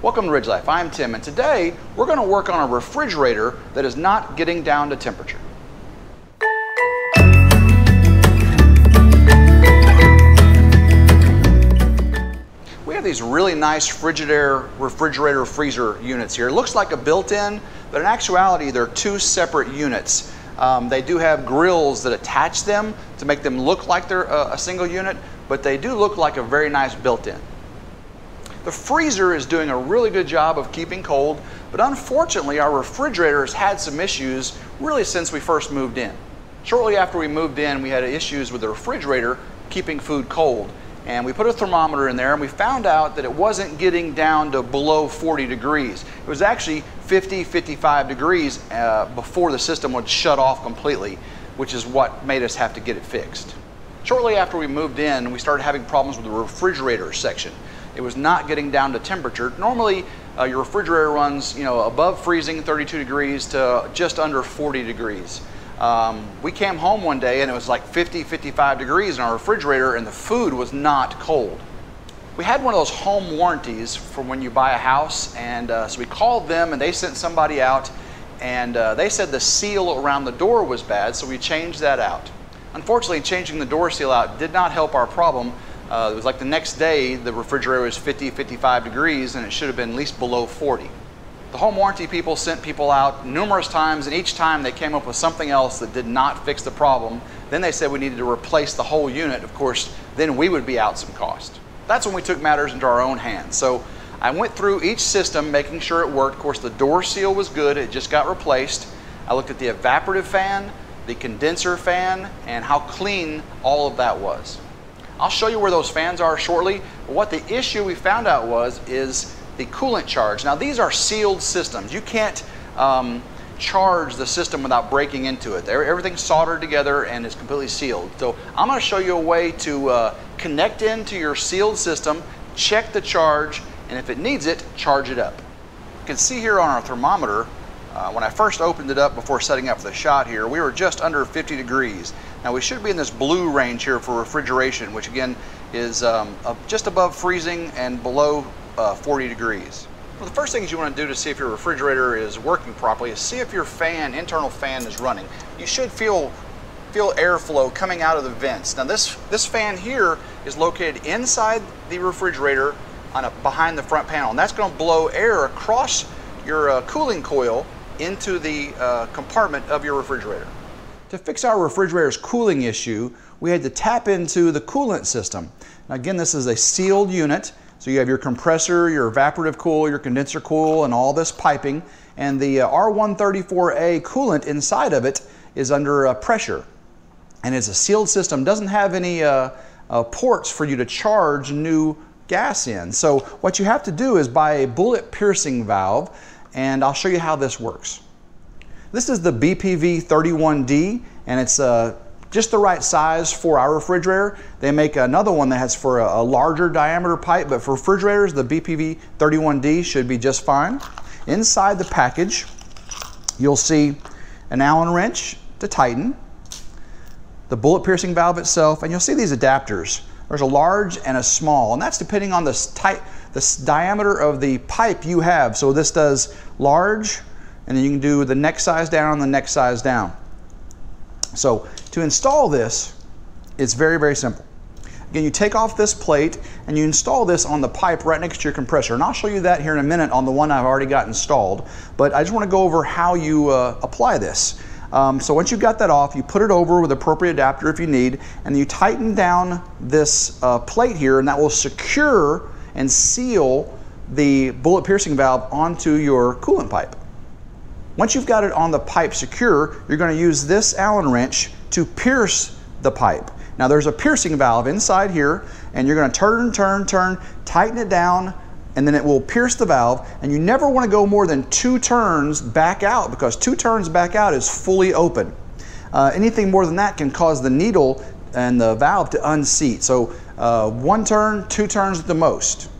Welcome to Ridge Life. I'm Tim, and today we're going to work on a refrigerator that is not getting down to temperature. We have these really nice Frigidaire refrigerator freezer units here. It looks like a built-in, but in actuality they're two separate units. They do have grills that attach them to make them look like they're a single unit, but they do look like a very nice built-in. The freezer is doing a really good job of keeping cold, but unfortunately our refrigerator has had some issues really since we first moved in. Shortly after we moved in, we had issues with the refrigerator keeping food cold, and we put a thermometer in there and we found out that it wasn't getting down to below 40 degrees. It was actually 50, 55 degrees before the system would shut off completely, which is what made us have to get it fixed. Shortly after we moved in, we started having problems with the refrigerator section. It was not getting down to temperature. Normally, your refrigerator runs, above freezing, 32 degrees to just under 40 degrees. We came home one day and it was like 50, 55 degrees in our refrigerator and the food was not cold. We had one of those home warranties from when you buy a house, and so we called them and they sent somebody out, and they said the seal around the door was bad, so we changed that out. Unfortunately, changing the door seal out did not help our problem. It was like the next day, the refrigerator was 50, 55 degrees, and it should have been at least below 40. The home warranty people sent people out numerous times, and each time they came up with something else that did not fix the problem. Then they said we needed to replace the whole unit. Of course, then we would be out some cost. That's when we took matters into our own hands. So I went through each system, making sure it worked. Of course, the door seal was good. It just got replaced. I looked at the evaporative fan, the condenser fan, and how clean all of that was. I'll show you where those fans are shortly. What the issue we found out is the coolant charge. Now, these are sealed systems. You can't charge the system without breaking into it. Everything's soldered together and is completely sealed. So I'm gonna show you a way to connect into your sealed system, check the charge, and if it needs it, charge it up. You can see here on our thermometer, when I first opened it up before setting up for the shot here, we were just under 50 degrees. Now we should be in this blue range here for refrigeration, which again is just above freezing and below 40 degrees. Well, the first things you want to do to see if your refrigerator is working properly is see if your fan, internal fan, is running. You should feel airflow coming out of the vents. Now this fan here is located inside the refrigerator on behind the front panel, and that's going to blow air across your cooling coil into the compartment of your refrigerator. To fix our refrigerator's cooling issue, we had to tap into the coolant system. Now again, this is a sealed unit, so you have your compressor, your evaporative coil, your condenser coil, and all this piping, and the R134A coolant inside of it is under pressure. And it's a sealed system, doesn't have any ports for you to charge new gas in. So what you have to do is buy a bullet piercing valve, and I'll show you how this works. This is the BPV31D, and it's just the right size for our refrigerator. They make another one that has for a larger diameter pipe, but for refrigerators, the BPV31D should be just fine. Inside the package, you'll see an Allen wrench to tighten, the bullet piercing valve itself, and you'll see these adapters. There's a large and a small, and that's depending on the diameter of the pipe you have. So this does large, and then you can do the next size down and the next size down. So to install this, it's very, very simple. Again, you take off this plate and you install this on the pipe right next to your compressor. And I'll show you that here in a minute on the one I've already got installed. But I just want to go over how you apply this. So once you've got that off, you put it over with appropriate adapter if you need, and you tighten down this plate here, and that will secure and seal the bullet piercing valve onto your coolant pipe. Once you've got it on the pipe secure, you're going to use this Allen wrench to pierce the pipe. Now there's a piercing valve inside here, and you're going to turn, tighten it down, and then it will pierce the valve, and you never want to go more than 2 turns back out, because 2 turns back out is fully open. Anything more than that can cause the needle and the valve to unseat. So 1 turn, 2 turns at the most.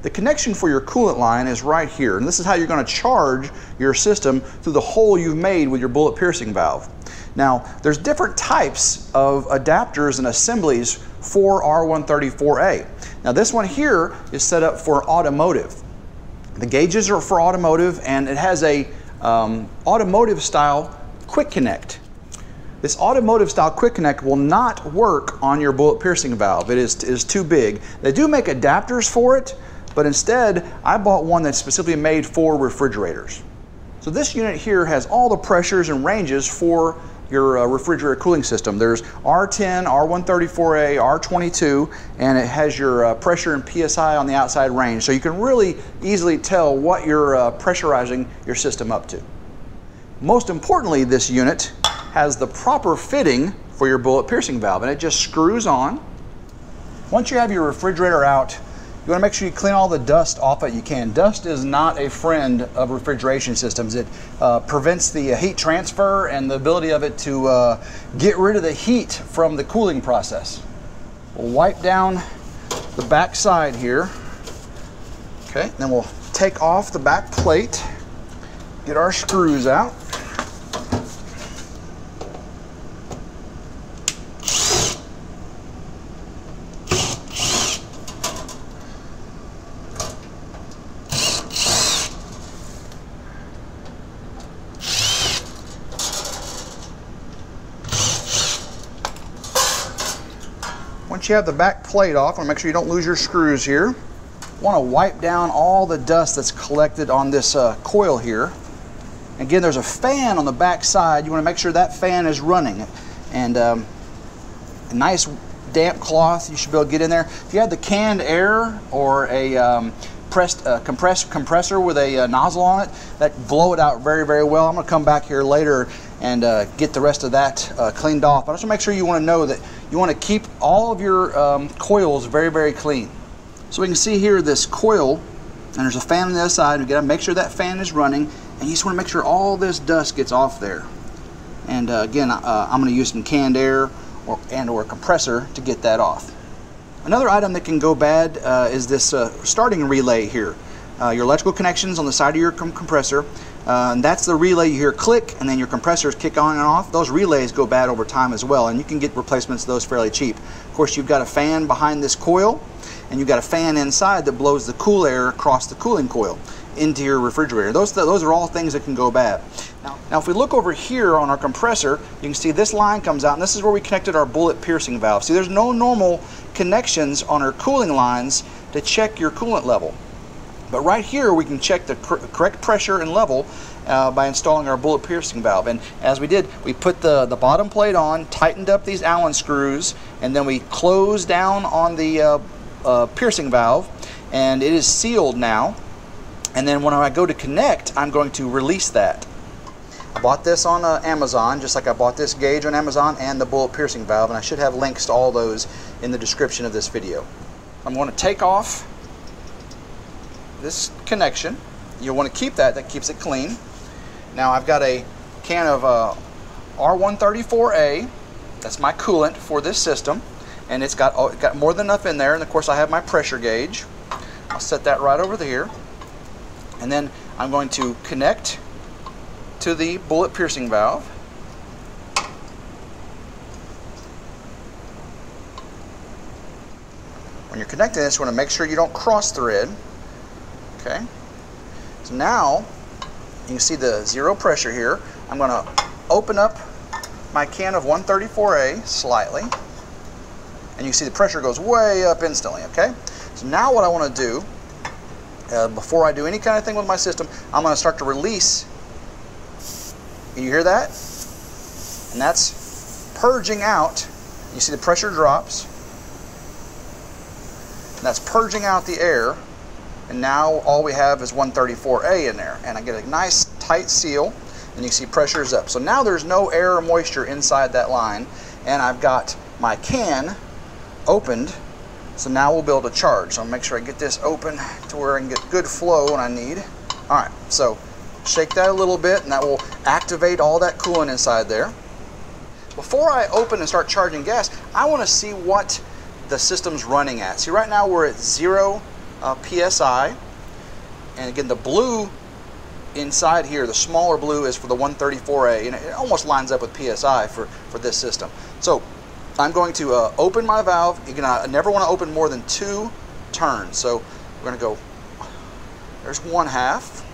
The connection for your coolant line is right here, and this is how you're going to charge your system through the hole you've made with your bullet piercing valve. Now, there's different types of adapters and assemblies for R134A. Now, this one here is set up for automotive. The gauges are for automotive, and it has a automotive style quick connect. This automotive style quick connect will not work on your bullet piercing valve. It is too big. They do make adapters for it, but instead I bought one that's specifically made for refrigerators. So this unit here has all the pressures and ranges for your refrigerator cooling system. There's R10, R134A, R22, and it has your pressure and PSI on the outside range. So you can really easily tell what you're pressurizing your system up to. Most importantly, this unit has the proper fitting for your bullet piercing valve, and it just screws on. Once you have your refrigerator out, you want to make sure you clean all the dust off it you can. Dust is not a friend of refrigeration systems. It prevents the heat transfer and the ability of it to get rid of the heat from the cooling process. We'll wipe down the back side here. Okay, and then we'll take off the back plate, get our screws out. Once you have the back plate off, make sure you don't lose your screws here. You want to wipe down all the dust that's collected on this coil here. Again, there's a fan on the back side. You want to make sure that fan is running. And a nice damp cloth, you should be able to get in there. If you have the canned air or a compressor with a nozzle on it, that blow it out very, very well. I'm going to come back here later and get the rest of that cleaned off. But I just want to make sure you want to know that you want to keep all of your coils very, very clean. So we can see here this coil, and there's a fan on the other side. We've got to make sure that fan is running, and you just want to make sure all this dust gets off there. And again, I'm going to use some canned air or a compressor to get that off. Another item that can go bad is this starting relay here. Your electrical connections on the side of your compressor, and that's the relay you hear click, and then your compressors kick on and off. Those relays go bad over time as well, and you can get replacements of those fairly cheap. Of course, you've got a fan behind this coil, and you've got a fan inside that blows the cool air across the cooling coil into your refrigerator. Those are all things that can go bad. Now if we look over here on our compressor, you can see this line comes out, and this is where we connected our bullet piercing valve. See, there's no normal connections on our cooling lines to check your coolant level. But right here we can check the correct pressure and level by installing our bullet piercing valve. And as we did, we put the bottom plate on, tightened up these Allen screws, and then we closed down on the piercing valve, and it is sealed now. And then when I go to connect, I'm going to release that. I bought this on Amazon, just like I bought this gauge on Amazon and the bullet piercing valve, and I should have links to all those in the description of this video. I'm going to take off this connection. You'll want to keep that keeps it clean. Now I've got a can of R134A, that's my coolant for this system, and it's got more than enough in there, and of course I have my pressure gauge. I'll set that right over here. And then I'm going to connect to the bullet piercing valve. When you're connecting this, you want to make sure you don't cross thread. Okay. So now you can see the zero pressure here. I'm going to open up my can of 134A slightly, and you can see the pressure goes way up instantly. Okay. So now what I want to do, before I do any kind of thing with my system, I'm going to start to release. Can you hear that? And that's purging out. You see the pressure drops. And that's purging out the air. And now all we have is 134A in there. And I get a nice tight seal, and you see pressure is up. So now there's no air or moisture inside that line, and I've got my can opened. So now we'll be able to charge. So I'll make sure I get this open to where I can get good flow when I need. All right, so shake that a little bit, and that will activate all that coolant inside there. Before I open and start charging gas, I want to see what the system's running at. See, right now we're at 0 PSI. And again, the blue inside here, the smaller blue, is for the 134A, and it almost lines up with PSI for this system. So I'm going to open my valve. Again, I never want to open more than 2 turns. So we're going to go There's one half.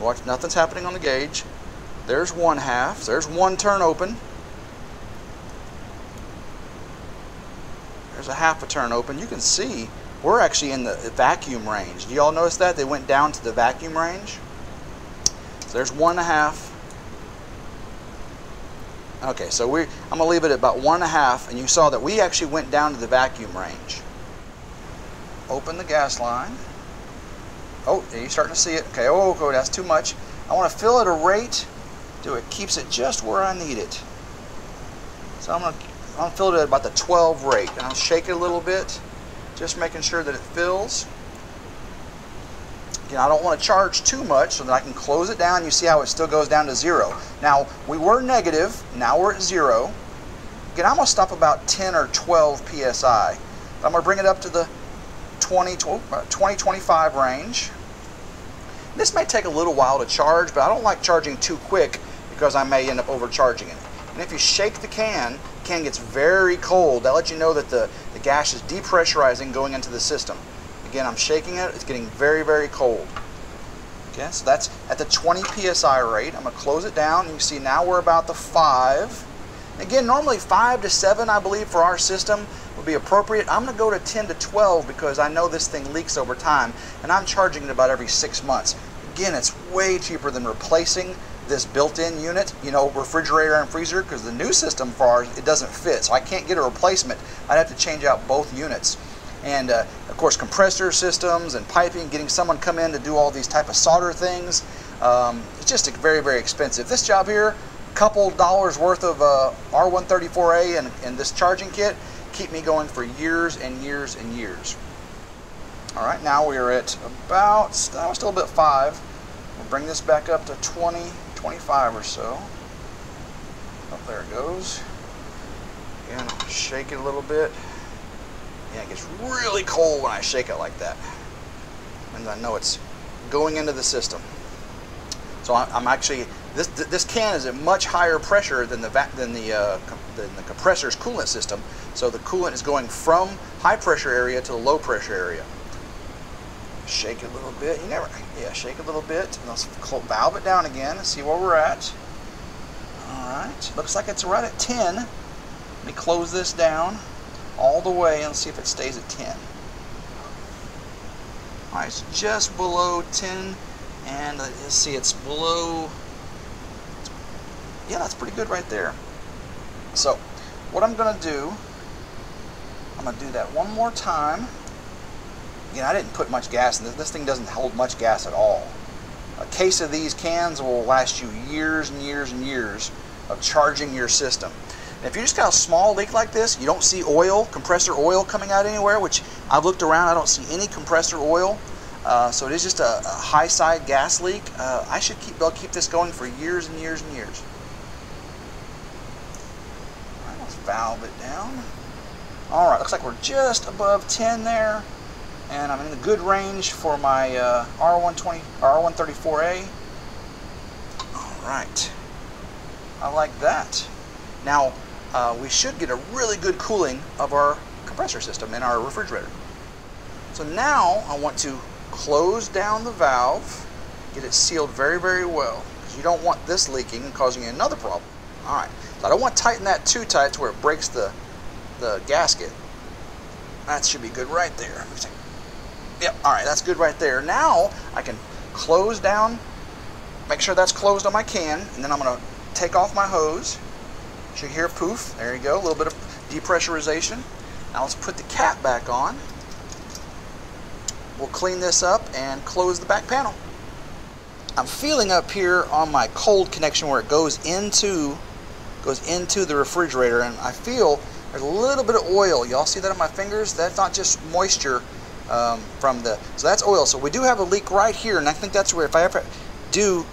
Watch, nothing's happening on the gauge. There's one half. There's one turn open. There's a half a turn open. You can see we're actually in the vacuum range. Do y'all notice that? They went down to the vacuum range. So there's one and a half. Okay, so I'm going to leave it at about one and a half, and you saw that we actually went down to the vacuum range. Open the gas line. Oh, you're starting to see it. Okay, oh, that's too much. I want to fill at a rate till it keeps it just where I need it. So I'm going to fill it at about the 12 rate. And I'll shake it a little bit, just making sure that it fills. Again, I don't want to charge too much so that I can close it down. You see how it still goes down to zero. Now, we were negative. Now we're at zero. Again, I'm going to stop about 10 or 12 PSI. I'm going to bring it up to the 20-25 range. This may take a little while to charge, but I don't like charging too quick because I may end up overcharging it. And if you shake the can gets very cold. That lets you know that the gas is depressurizing going into the system. Again, I'm shaking it. It's getting very, very cold. Okay, so that's at the 20 PSI rate. I'm going to close it down. You can see now we're about the 5. Again, normally 5 to 7, I believe, for our system would be appropriate. I'm going to go to 10 to 12 because I know this thing leaks over time, and I'm charging it about every 6 months. Again, it's way cheaper than replacing this built-in unit, you know, refrigerator and freezer, because the new system for ours, it doesn't fit, so I can't get a replacement. I'd have to change out both units. And, of course, compressor systems and piping, getting someone come in to do all these type of solder things, it's just very, very expensive. This job here, couple dollars worth of R134A and this charging kit keep me going for years and years and years. All right, now we're at about, that was still a bit 5. We'll bring this back up to 20, 25 or so. Oh, there it goes. Again, shake it a little bit. Yeah, it gets really cold when I shake it like that. And I know it's going into the system. So I'm actually, this can is at much higher pressure than the compressor's coolant system. So the coolant is going from high pressure area to the low pressure area. Shake it a little bit. Shake it a little bit. And let's valve it down again and see where we're at. All right. Looks like it's right at 10. Let me close this down all the way and see if it stays at 10. All right, it's just below 10. And let's see, it's below, yeah, that's pretty good right there. So what I'm going to do, I'm going to do that one more time. Again, I didn't put much gas in this. This thing doesn't hold much gas at all. A case of these cans will last you years and years and years of charging your system. And if you just got a small leak like this, you don't see oil, compressor oil coming out anywhere, which I've looked around, I don't see any compressor oil. So it is just a high side gas leak. I should keep this going for years and years and years. All right, let's valve it down. All right, looks like we're just above 10 there, and I'm in the good range for my R134A. All right, I like that. Now we should get a really good cooling of our compressor system in our refrigerator. So now I want to close down the valve, get it sealed very, very well, because you don't want this leaking and causing you another problem. All right, so I don't want to tighten that too tight to where it breaks the gasket. That should be good right there. Yep, all right, that's good right there. Now I can close down, make sure that's closed on my can, and then I'm going to take off my hose. You should hear poof, there you go, a little bit of depressurization. Now let's put the cap back on. We'll clean this up and close the back panel. I'm feeling up here on my cold connection where it goes into the refrigerator, and I feel there's a little bit of oil. Y'all see that on my fingers? That's not just moisture so that's oil. So we do have a leak right here, and I think that's where, if I ever do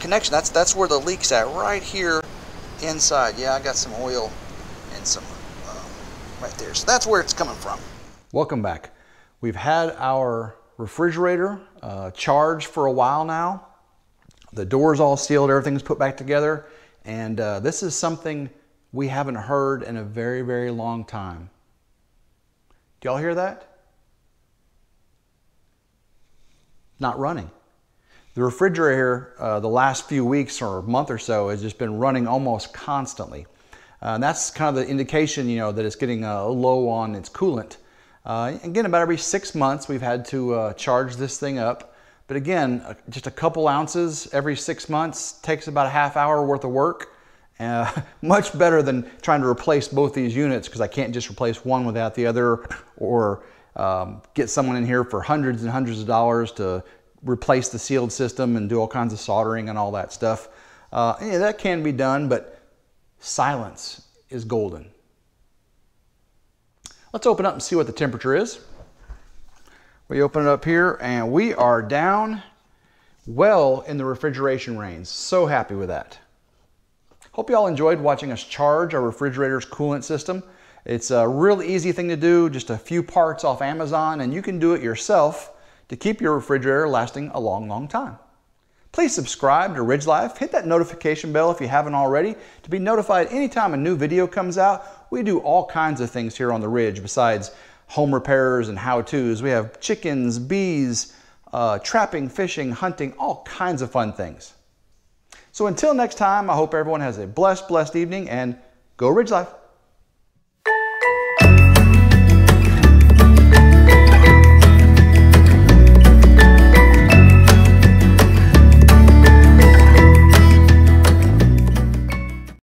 connection, that's where the leak's at, right here inside. Yeah, I got some oil and some right there. So that's where it's coming from. Welcome back. We've had our refrigerator charged for a while now. The door's all sealed, everything's put back together, and this is something we haven't heard in a very, very long time. Do y'all hear that? not running. The refrigerator the last few weeks or a month or so has just been running almost constantly. And that's kind of the indication, you know, that it's getting low on its coolant. Again, about every 6 months we've had to charge this thing up. But again, just a couple ounces every 6 months takes about a half hour worth of work. Much better than trying to replace both these units, because I can't just replace one without the other, or get someone in here for hundreds and hundreds of dollars to replace the sealed system and do all kinds of soldering and all that stuff. Yeah, that can be done, but silence is golden. Let's open up and see what the temperature is. We open it up here and we are down well in the refrigeration range. So happy with that. Hope you all enjoyed watching us charge our refrigerator's coolant system. It's a real easy thing to do, just a few parts off Amazon, and you can do it yourself to keep your refrigerator lasting a long, long time. Please subscribe to Ridge Life. Hit that notification bell if you haven't already to be notified anytime a new video comes out. We do all kinds of things here on the Ridge besides home repairs and how-tos. We have chickens, bees, trapping, fishing, hunting, all kinds of fun things. So until next time, I hope everyone has a blessed evening, and go Ridge Life.